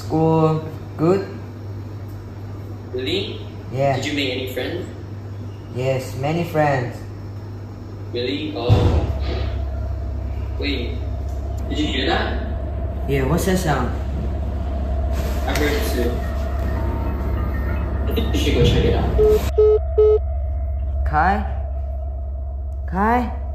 School, good. Really? Yeah. Did you make any friends? Yes, many friends. Really? Oh. Wait, did you hear that? Yeah, what's that sound? I've heard it too. I think you should go check it out. Kai? Kai?